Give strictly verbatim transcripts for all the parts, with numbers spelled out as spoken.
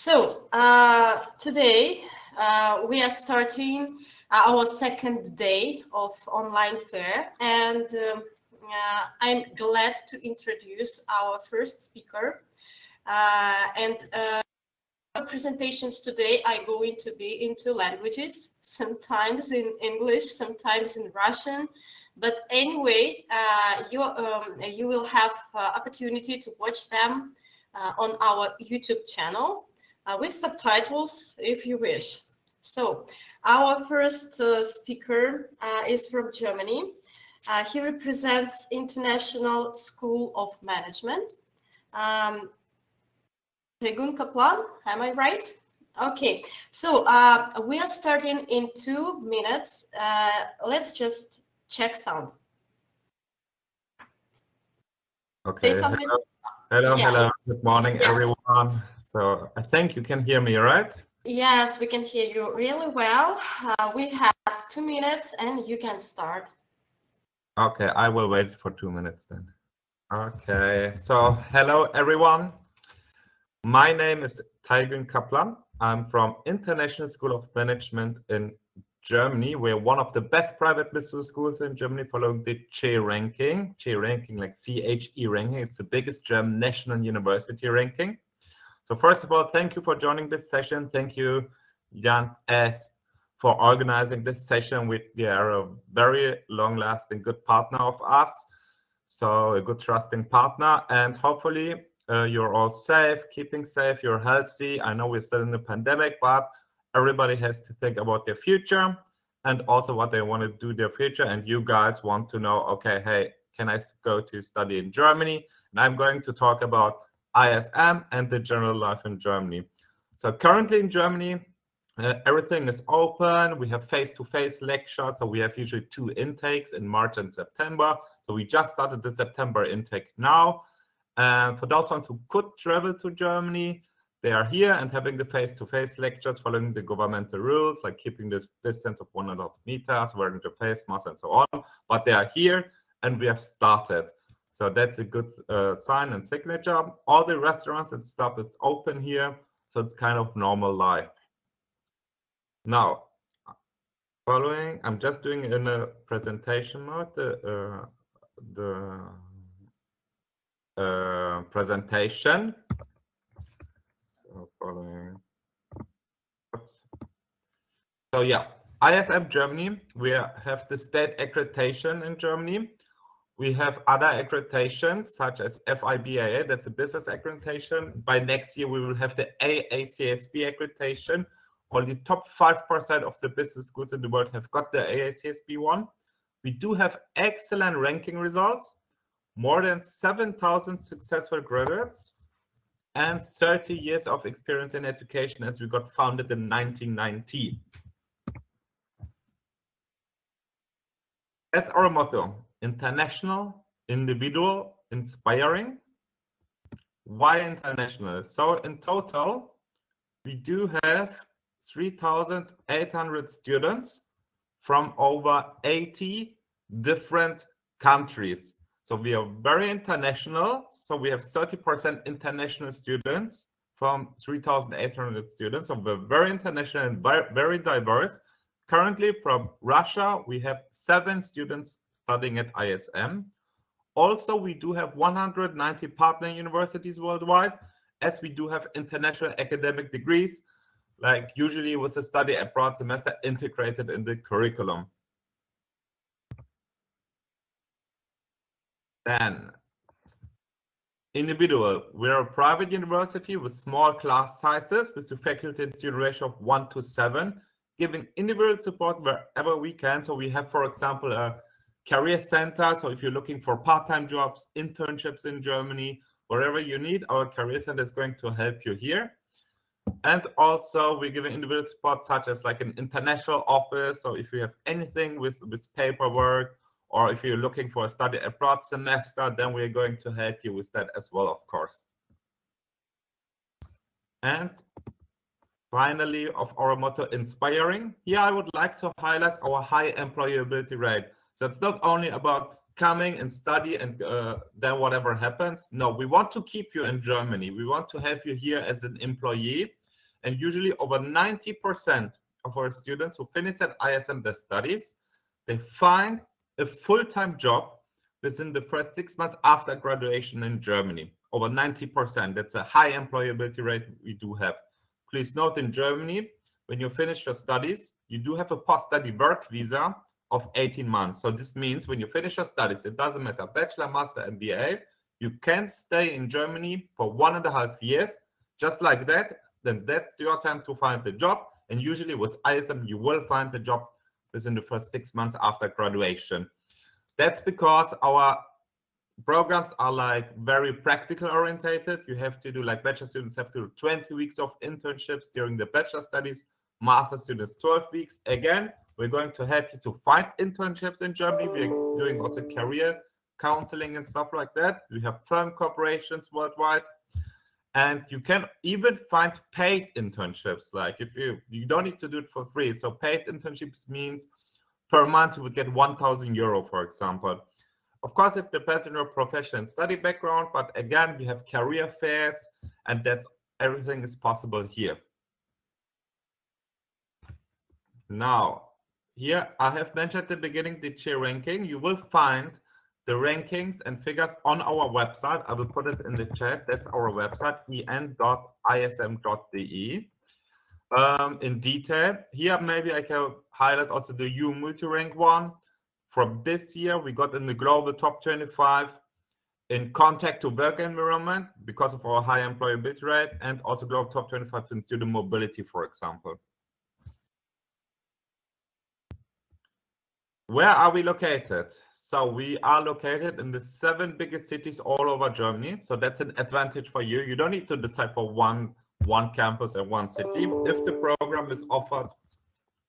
So uh, today uh, we are starting our second day of online fair, and um, uh, I'm glad to introduce our first speaker. Uh, and uh, presentations today are going to be in two languages, sometimes in English, sometimes in Russian. But anyway, uh, you, um, you will have uh, opportunity to watch them uh, on our YouTube channel uh, with subtitles if you wish. So our first uh, speaker uh, is from Germany. Uh, he represents International School of Management. Um, Taygün Kaplan, am I right? Okay, so uh, we are starting in two minutes. Uh, let's just check sound. Okay. Hello, hello, yeah. hello. Good morning, yes. everyone. So I think you can hear me, right? Yes, we can hear you really well. Uh, we have two minutes and you can start. Okay, I will wait for two minutes then. Okay, so hello, everyone. My name is Taygün Kaplan. I'm from International School of Management in Germany. We're one of the best private business schools in Germany following the C H E ranking. C H E ranking, like C H E ranking, it's the biggest German national university ranking. So first of all, thank you for joining this session. Thank you, JandS, for organizing this session. We are a very long-lasting good partner of us, so a good trusting partner, and hopefully Uh, you're all safe, keeping safe, you're healthy. I know we're still in the pandemic, but everybody has to think about their future and also what they want to do in their future. And you guys want to know, okay, hey, can I go to study in Germany? And I'm going to talk about I S M and the general life in Germany. So currently in Germany, uh, everything is open. We have face-to-face lectures. So we have usually two intakes in March and September. So we just started the September intake now. Uh, for those ones who could travel to Germany, they are here and having the face-to-face lectures following the governmental rules, like keeping this distance of one and a half meters, wearing the face mask and so on. But they are here and we have started. So that's a good uh, sign and signature. All the restaurants and stuff is open here. So it's kind of normal life. Now, following, I'm just doing in a presentation mode, the, uh, the Uh, presentation. So, following. Oops. So yeah, I S M Germany. We have the state accreditation in Germany. We have other accreditations such as FIBAA. That's a business accreditation. By next year, we will have the A A C S B accreditation. Only top five percent of the business schools in the world have got the A A C S B one. We do have excellent ranking results. More than seven thousand successful graduates and thirty years of experience in education as we got founded in nineteen ninety. That's our motto: international, individual, inspiring. Why international? So in total, we do have three thousand eight hundred students from over eighty different countries. So we are very international. So we have thirty percent international students from three thousand eight hundred students. So we're very international and very diverse. Currently from Russia, we have seven students studying at I S M. Also, we do have one hundred ninety partner universities worldwide, as we do have international academic degrees, like usually with a study abroad semester integrated in the curriculum. Then, individual. We're a private university with small class sizes with a faculty and student ratio of one to seven, giving individual support wherever we can. So we have, for example, a career center. So if you're looking for part-time jobs, internships in Germany, wherever you need, our career center is going to help you here. And also we give individual support such as like an international office. So if you have anything with, with paperwork, or if you're looking for a study abroad semester, then we're going to help you with that as well, of course. And finally, of our motto, inspiring. Here, I would like to highlight our high employability rate. So it's not only about coming and study and uh, then whatever happens. No, we want to keep you in Germany. We want to have you here as an employee. And usually over ninety percent of our students who finish at I S M their studies, they find a full-time job within the first six months after graduation in Germany. Over ninety percent. That's a high employability rate we do have. Please note, in Germany, when you finish your studies, you do have a post-study work visa of eighteen months. So this means when you finish your studies, it doesn't matter, bachelor, master, M B A, you can stay in Germany for one and a half years, just like that. Then that's your time to find the job. And usually with I S M, you will find the job within the first six months after graduation. That's because our programs are like very practical orientated. You have to do, like bachelor students have to do twenty weeks of internships during the bachelor studies, master students twelve weeks. Again, we're going to help you to find internships in Germany. We're doing also career counseling and stuff like that. We have firm corporations worldwide. And you can even find paid internships. Like if you, you don't need to do it for free. So paid internships means per month you would get one thousand euro, for example. Of course, it depends on your profession and study background, but again, we have career fairs, and that's everything is possible here. Now, here I have mentioned at the beginning the C H E ranking. You will find the rankings and figures on our website. I will put it in the chat. That's our website, e n dot i s m dot d e. Um, in detail, here maybe I can highlight also the E U multi-rank one. From this year, we got in the global top twenty-five in contact to work environment because of our high employability rate, and also global top twenty-five in student mobility, for example. Where are we located? So we are located in the seven biggest cities all over Germany. So that's an advantage for you. You don't need to decide for one one campus and one city. If the program is offered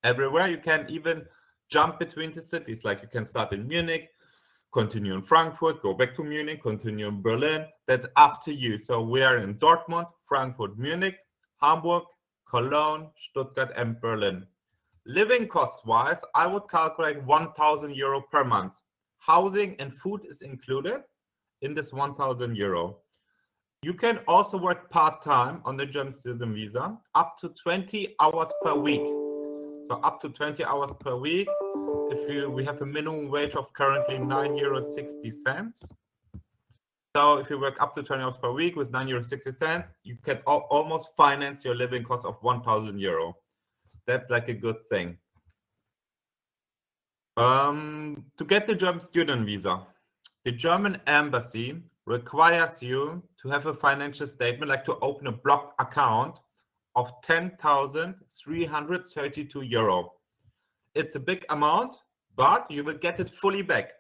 everywhere, you can even jump between the cities. Like you can start in Munich, continue in Frankfurt, go back to Munich, continue in Berlin. That's up to you. So we are in Dortmund, Frankfurt, Munich, Hamburg, Cologne, Stuttgart, and Berlin. Living costs wise, I would calculate one thousand euro per month. Housing and food is included in this one thousand euro. You can also work part-time on the German student visa, up to twenty hours per week. So up to twenty hours per week. If you, we have a minimum wage of currently nine euros sixty. So if you work up to twenty hours per week with nine euros sixty, you can al almost finance your living cost of one thousand euro. That's like a good thing. Um, to get the German student visa, the German embassy requires you to have a financial statement, like to open a block account of ten thousand three hundred thirty-two euro. It's a big amount, but you will get it fully back.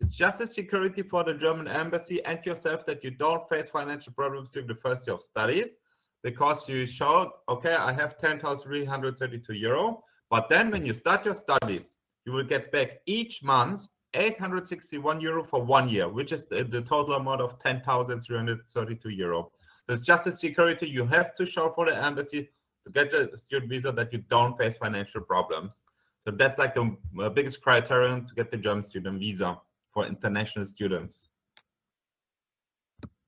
It's just a security for the German embassy and yourself that you don't face financial problems during the first year of studies, because you showed, okay, I have ten thousand three hundred thirty-two euro, but then when you start your studies, you will get back each month eight hundred sixty-one euro for one year, which is the, the total amount of ten thousand three hundred thirty-two euro. There's just a security you have to show for the embassy to get a student visa that you don't face financial problems. So that's like the biggest criterion to get the German student visa for international students.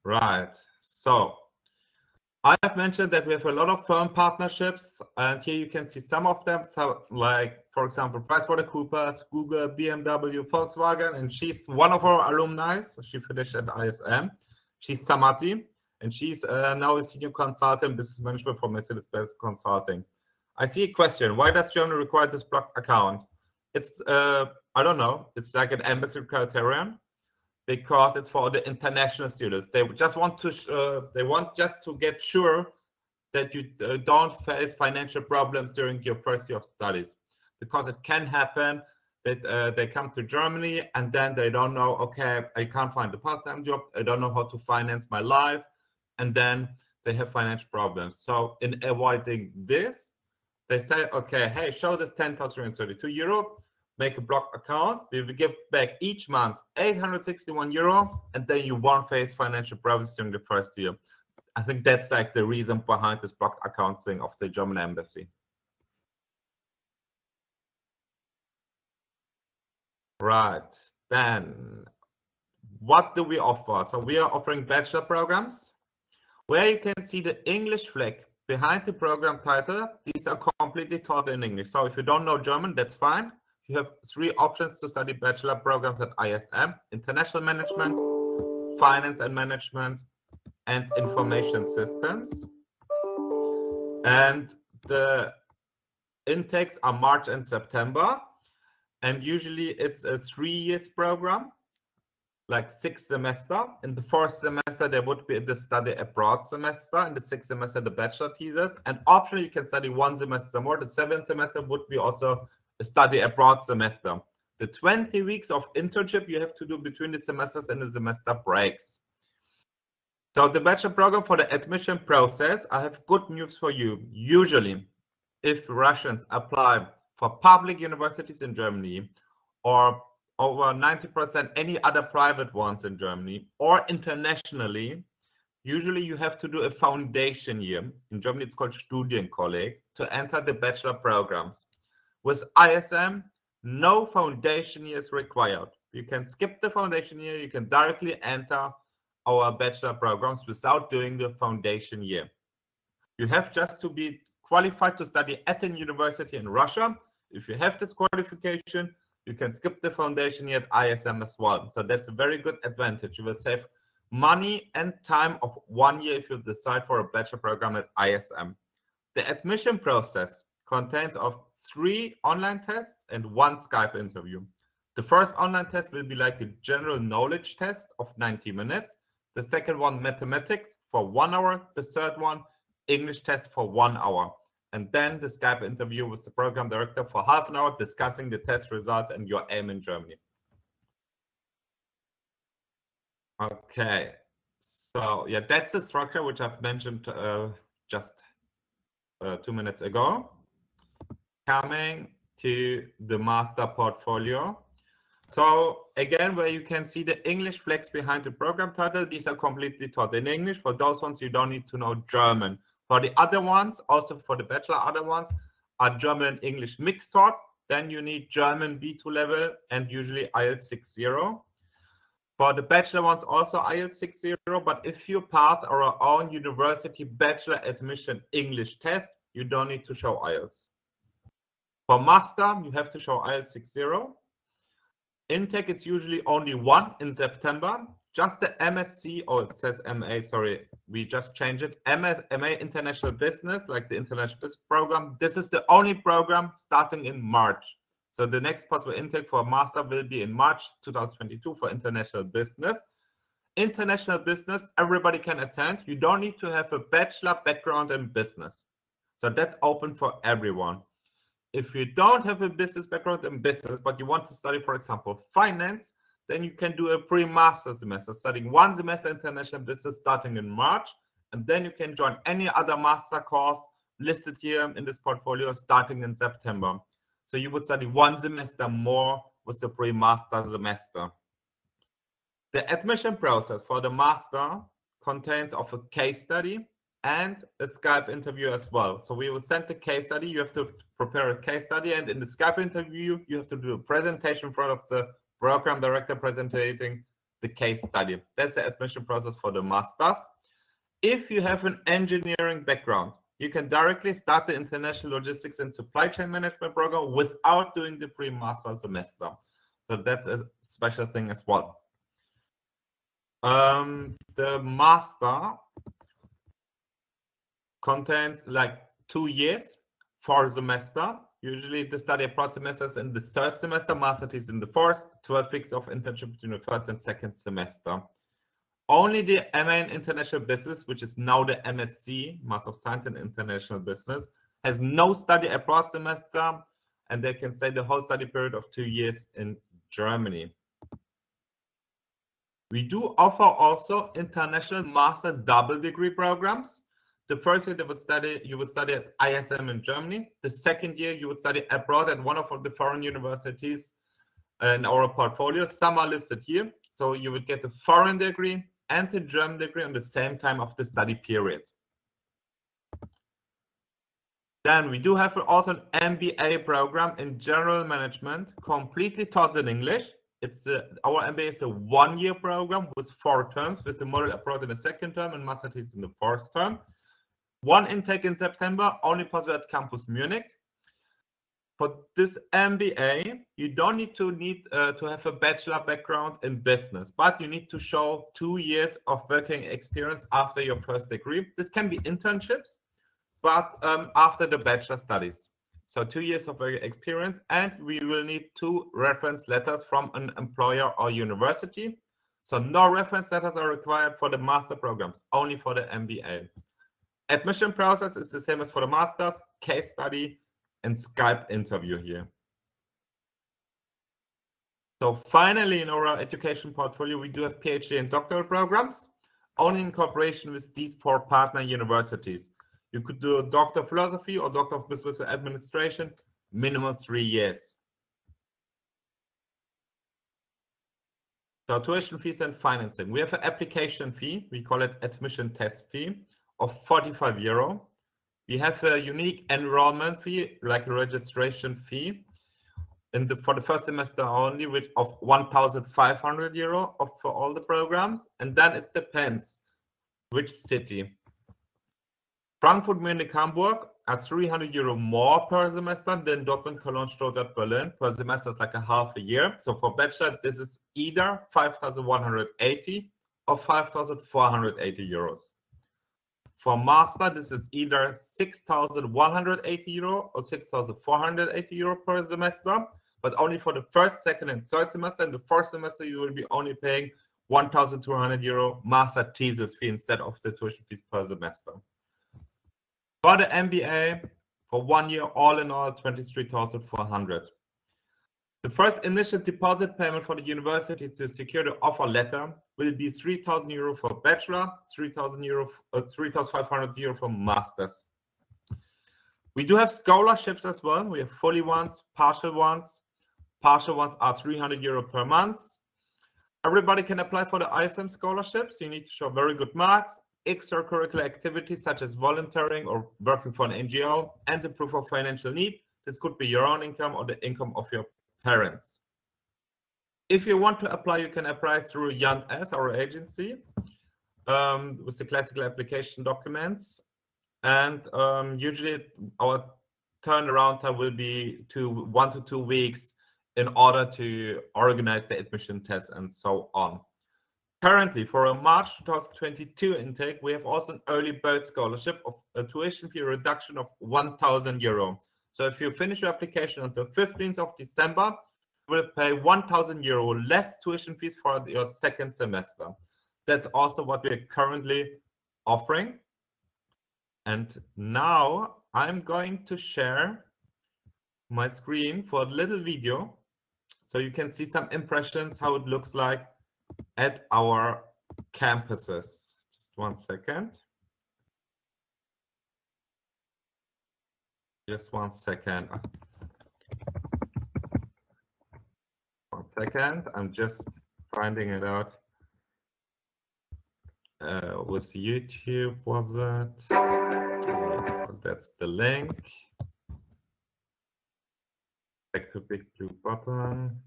Right. So I have mentioned that we have a lot of firm partnerships, and here you can see some of them. So like, for example, PricewaterhouseCoopers, Google, B M W, Volkswagen, and she's one of our alumni. So she finished at I S M. She's Samati, and she's uh, now a senior consultant in business management for Mercedes-Benz Consulting. I see a question. Why does Germany require this blocked account? It's, uh, I don't know. It's like an embassy criterion, because it's for the international students. They just want to uh, they want just to get sure that you uh, don't face financial problems during your first year of studies, because it can happen that uh, they come to Germany and then they don't know, okay, I can't find a part-time job, I don't know how to finance my life, and then they have financial problems. So in avoiding this, they say, okay, hey, show this ten thousand three hundred thirty-two euro, make a block account, we will give back each month eight hundred sixty-one euro, and then you won't face financial problems during the first year. I think that's like the reason behind this block account thing of the German embassy. Right, then what do we offer? So we are offering bachelor programs where you can see the English flag behind the program title, these are completely taught in English. So if you don't know German, that's fine. You have three options to study bachelor programs at I S M: International Management, Finance and Management, and Information Systems. And the intakes are March and September. And usually it's a three years program, like six semester. In the fourth semester, there would be the study abroad semester. In the sixth semester, the bachelor thesis. And optionally, you can study one semester more. The seventh semester would be also a study abroad semester. The twenty weeks of internship you have to do between the semesters and the semester breaks. So the bachelor program, for the admission process, I have good news for you. Usually, if Russians apply for public universities in Germany, or over ninety percent any other private ones in Germany, or internationally, usually you have to do a foundation year. In Germany, it's called Studienkolleg, to enter the bachelor programs. With I S M, no foundation year is required. You can skip the foundation year. You can directly enter our bachelor programs without doing the foundation year. You have just to be qualified to study at a university in Russia. If you have this qualification, you can skip the foundation year at I S M as well. So that's a very good advantage. You will save money and time of one year if you decide for a bachelor program at I S M. The admission process contains of three online tests and one Skype interview. The first online test will be like a general knowledge test of ninety minutes. The second one, mathematics for one hour. The third one, English test for one hour. And then the Skype interview with the program director for half an hour, discussing the test results and your aim in Germany. Okay, so yeah, that's the structure which I've mentioned uh, just uh, two minutes ago. Coming to the master portfolio. So again, where you can see the English flags behind the program title, these are completely taught in English. For those ones, you don't need to know German. For the other ones, also for the bachelor, other ones are German and English mixed taught. Then you need German B two level and usually I E L T S six point zero. For the bachelor ones, also I E L T S six point zero. But if you pass our own university bachelor admission English test, you don't need to show I E L T S. For master, you have to show I E L T S six point zero. Intake, it's usually only one in September. Just the M S C, oh, it says M A, sorry, we just changed it. M A International Business, like the International Business Program. This is the only program starting in March. So the next possible intake for master will be in March two thousand twenty-two for International Business. International Business, everybody can attend. You don't need to have a bachelor background in business. So that's open for everyone. If you don't have a business background in business, but you want to study, for example, finance, then you can do a pre-master semester, studying one semester international business starting in March, and then you can join any other master course listed here in this portfolio starting in September. So you would study one semester more with the pre-master semester. The admission process for the master contains of a case study and a Skype interview as well. So we will send the case study. You have to prepare a case study, and in the Skype interview, you have to do a presentation in front of the program director presenting the case study. That's the admission process for the masters. If you have an engineering background, you can directly start the International Logistics and Supply Chain Management program without doing the pre-master semester. So that's a special thing as well. Um, the master contains like two years for semester. Usually the study abroad semester is in the third semester, master is in the fourth, twelve weeks of internship between the first and second semester. Only the M A in International Business, which is now the M S C, Master of Science in International Business, has no study abroad semester, and they can stay the whole study period of two years in Germany. We do offer also international master double degree programs. The first year they would study, you would study at I S M in Germany. The second year you would study abroad at one of the foreign universities in our portfolio. Some are listed here. So you would get a foreign degree and a German degree on the same time of the study period. Then we do have also an M B A program in general management, completely taught in English. It's a, our M B A is a one-year program with four terms, with the model abroad in the second term and master thesis in the fourth term. One intake in September, only possible at Campus Munich. For this M B A, you don't need to need uh, to have a bachelor background in business, but you need to show two years of working experience after your first degree. This can be internships, but um, after the bachelor studies. So two years of working experience, and we will need two reference letters from an employer or university. So no reference letters are required for the master programs, only for the M B A. Admission process is the same as for the masters, case study and Skype interview here. So finally, in our education portfolio, we do have PhD and doctoral programs, only in cooperation with these four partner universities. You could do a Doctor of Philosophy or Doctor of Business Administration, minimum three years. So tuition fees and financing. We have an application fee, we call it admission test fee, of forty-five euro. We have a unique enrollment fee, like a registration fee, in the, for the first semester only, which of one thousand five hundred euro of, for all the programs. And then it depends which city. Frankfurt, Munich, Hamburg are three hundred euro more per semester than Dortmund, Cologne, Stuttgart, Berlin. Per semester is like a half a year. So for bachelor, this is either five thousand one hundred eighty or five thousand four hundred eighty euros. For master, this is either six thousand one hundred eighty euro or six thousand four hundred eighty euro per semester, but only for the first, second, and third semester. In the fourth semester, you will be only paying one thousand two hundred euro master thesis fee instead of the tuition fees per semester. For the M B A, for one year, all in all, twenty-three thousand four hundred. The first initial deposit payment for the university to secure the offer letter will be three thousand euro for bachelor, three thousand euro, uh, three thousand five hundred euro for masters. We do have scholarships as well. We have fully ones, partial ones. Partial ones are three hundred euro per month. Everybody can apply for the I S M scholarships. You need to show very good marks, extracurricular activities such as volunteering or working for an N G O, and the proof of financial need. This could be your own income or the income of your parents. If you want to apply, you can apply through JandS, our agency, um, with the classical application documents. And um, usually our turnaround time will be to one to two weeks in order to organize the admission test and so on. Currently, for a March twenty twenty-two intake, we have also an early bird scholarship of a tuition fee reduction of one thousand euro. So if you finish your application on the fifteenth of December, you will pay one thousand euro less tuition fees for your second semester. That's also what we're currently offering. And now I'm going to share my screen for a little video so you can see some impressions, how it looks like at our campuses. Just one second. Just one second. One second. I'm just finding it out. Uh, was YouTube, was it? Uh, that's the link. Click the big blue button.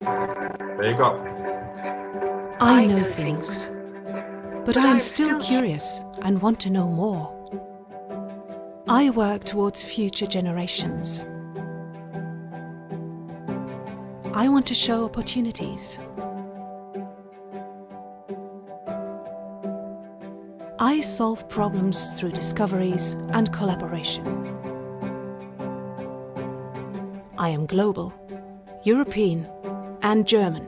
There you go. I know things, but I am still curious and want to know more. I work towards future generations. I want to show opportunities. I solve problems through discoveries and collaboration. I am global, European, and German,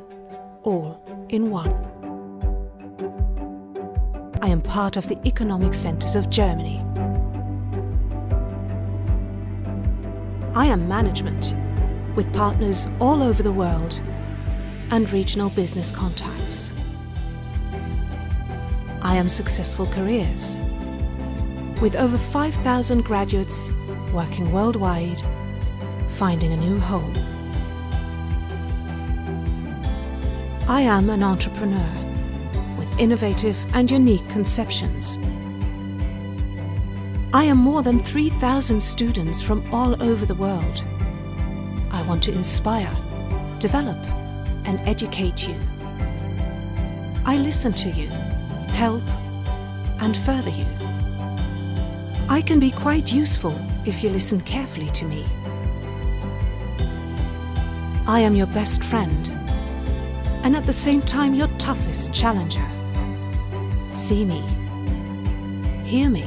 all in one. I am part of the economic centers of Germany. I am management, with partners all over the world and regional business contacts. I am successful careers, with over five thousand graduates working worldwide, finding a new home. I am an entrepreneur with innovative and unique conceptions. I am more than three thousand students from all over the world. I want to inspire, develop, and educate you. I listen to you help, and further you. I can be quite useful if you listen carefully to me. I am your best friend, and at the same time your toughest challenger. See me, hear me,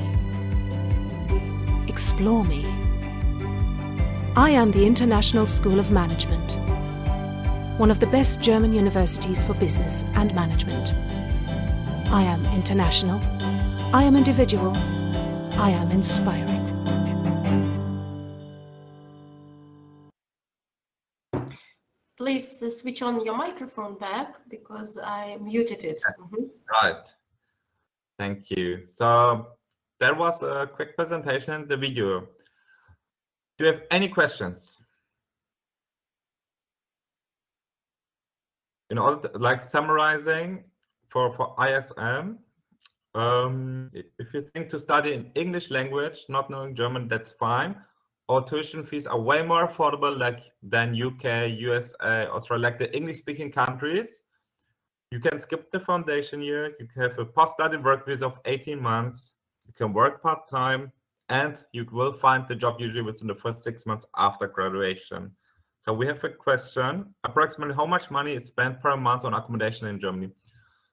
explore me. I am the International School of Management, one of the best German universities for business and management. I am international, I am individual, I am inspiring. Please switch on your microphone back because I muted it. Yes, mm-hmm. Right. Thank you. So that was a quick presentation and the video. Do you have any questions? In order, like summarizing for for I S M, um, if you think to study in English language, not knowing German, that's fine. Our tuition fees are way more affordable like than U K, U S A, Australia, like the English-speaking countries. You can skip the foundation year. You can have a post-study work visa of eighteen months. You can work part-time, and you will find the job usually within the first six months after graduation. So we have a question: approximately how much money is spent per month on accommodation in Germany?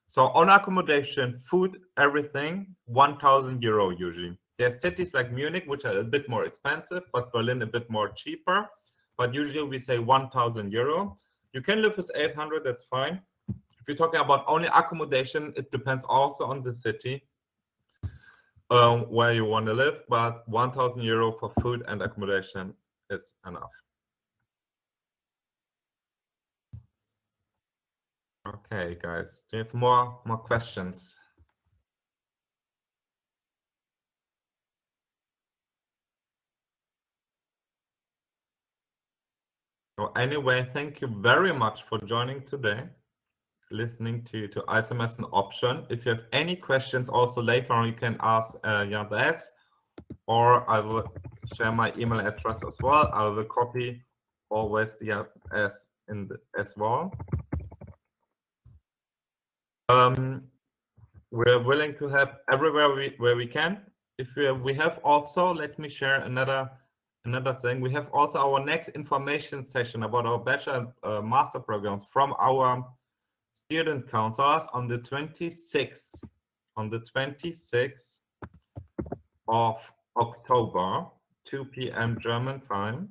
So on accommodation, food, everything, one thousand euro usually. There are cities like Munich, which are a bit more expensive, but Berlin a bit more cheaper. But usually we say one thousand euro. You can live with eight hundred, that's fine. If you're talking about only accommodation, it depends also on the city um, where you want to live. But one thousand euro for food and accommodation is enough. Okay, guys, do you have more, more questions? So anyway, thank you very much for joining today, listening to, to I S M as an option. If you have any questions also later on, you can ask uh, JandS, or I will share my email address as well. I will copy always the JandS in the, as well. Um, we're willing to help everywhere we, where we can. If we, we have also, let me share another Another thing, we have also our next information session about our bachelor and uh, master programs from our student councils on the twenty-sixth, on the twenty-sixth of October, two P M German time.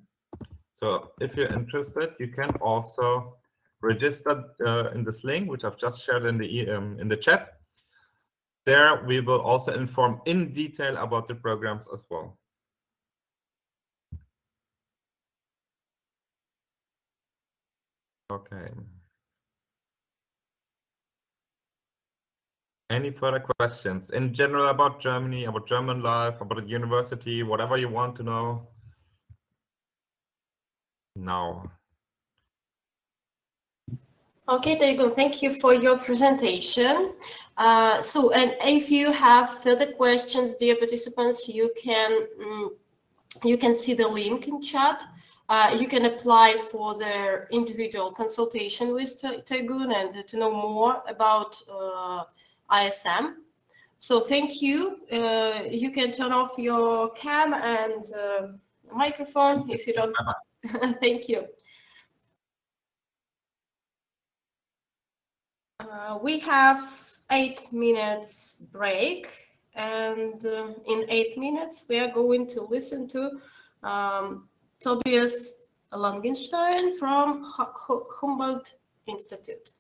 So if you're interested, you can also register uh, in this link, which I've just shared in the um, in the chat. There, we will also inform in detail about the programs as well. Okay. Any further questions in general about Germany, about German life, about university, whatever you want to know? No. Okay, Taygün, thank you for your presentation. Uh, so, and if you have further questions, dear participants, you can um, you can see the link in chat. Uh, you can apply for their individual consultation with Taygün and to know more about uh, I S M. So thank you. Uh, you can turn off your cam and uh, microphone if you don't. Thank you. Uh, we have eight minutes break, and uh, in eight minutes we are going to listen to um, Tobias Langenstein from Humboldt Institute.